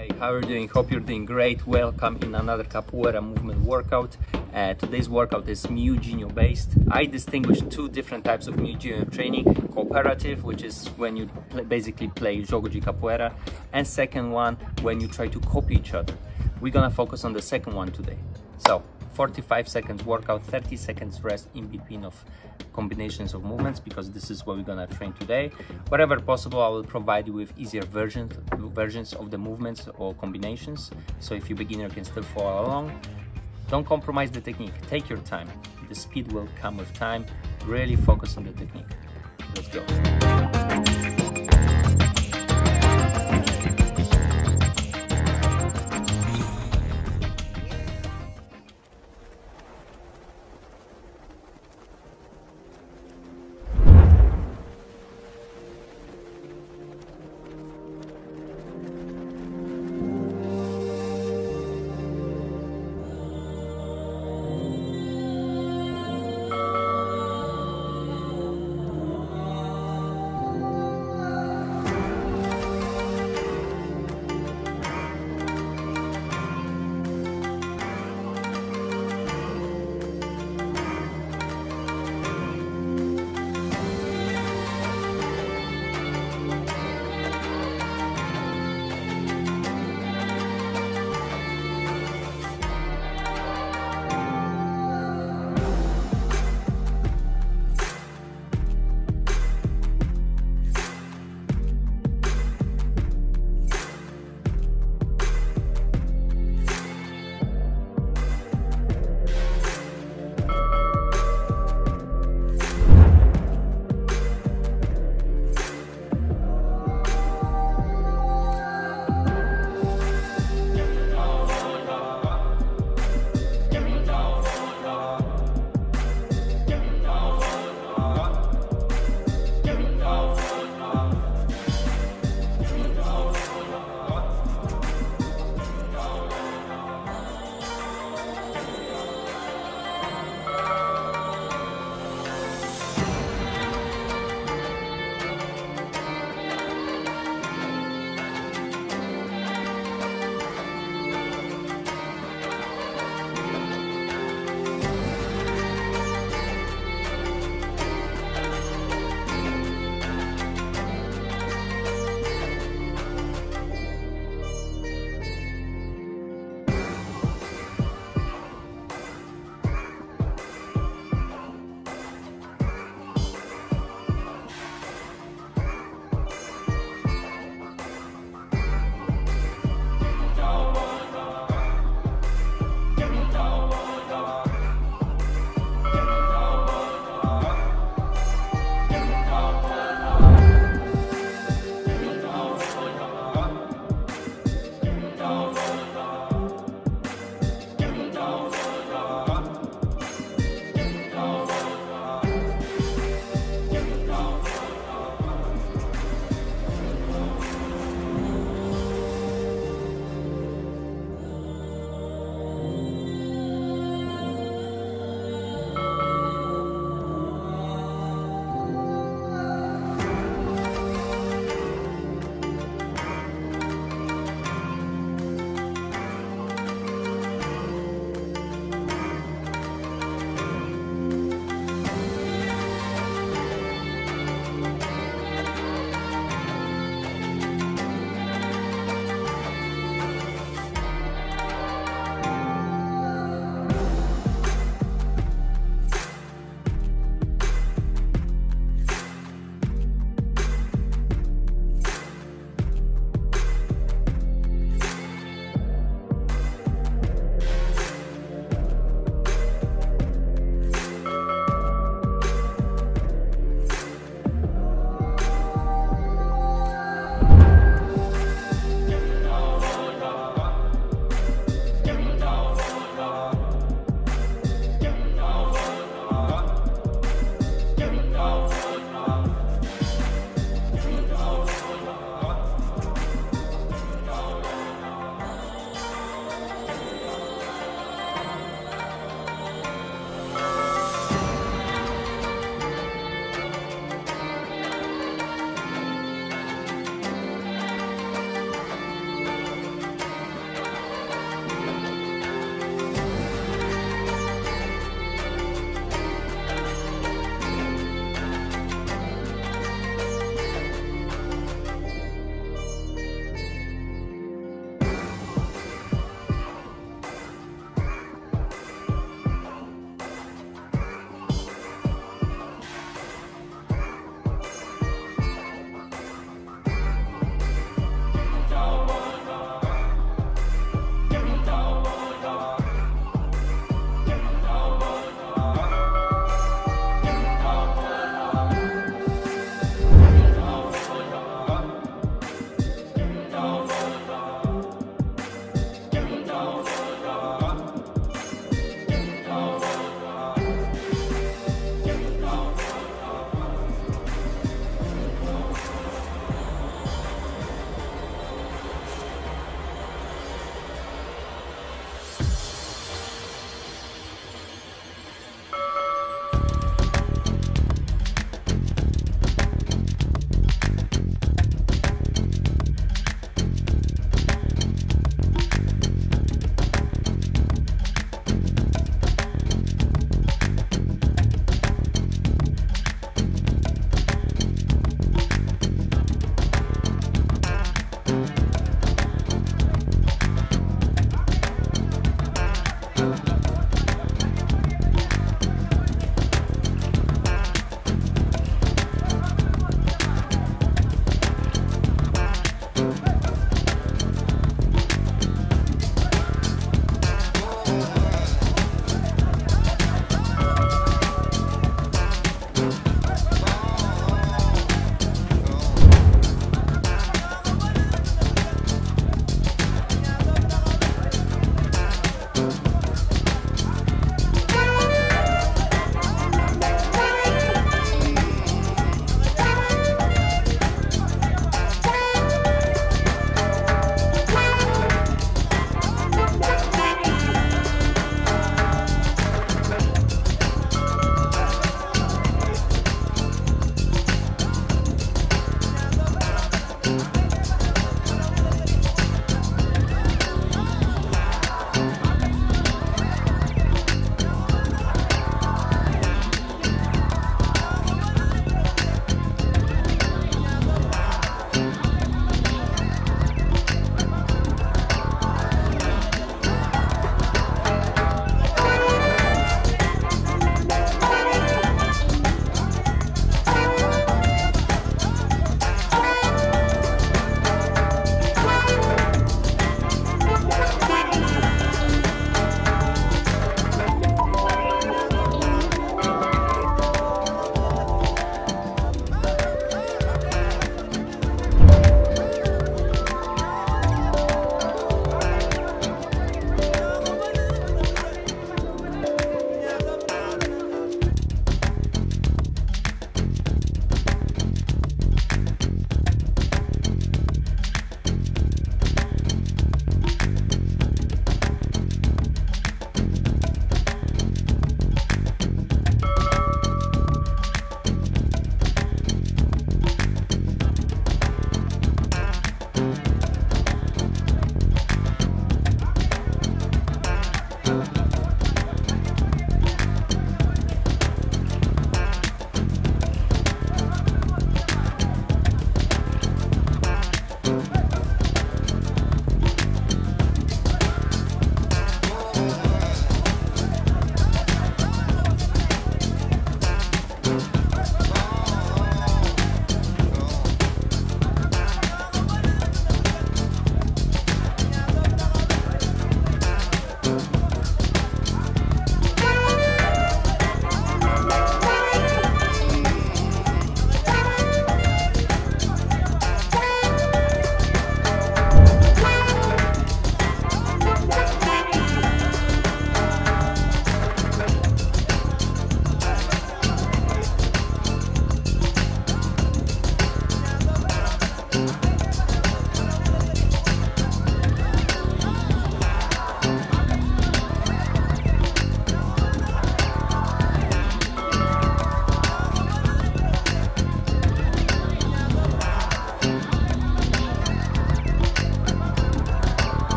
Hey, how are you doing? Hope you're doing great. Welcome in another capoeira movement workout. Today's workout is Miudinho based. I distinguish two different types of Miudinho training. Cooperative, which is when you basically play Jogo de capoeira, and second one, when you try to copy each other. We're gonna focus on the second one today. So 45 seconds workout, 30 seconds rest in between of combinations of movements, because this is what we're gonna train today. Wherever possible, I will provide you with easier versions of the movements or combinations. So if you're beginner, you can still follow along. Don't compromise the technique. Take your time. The speed will come with time. Really focus on the technique. Let's go.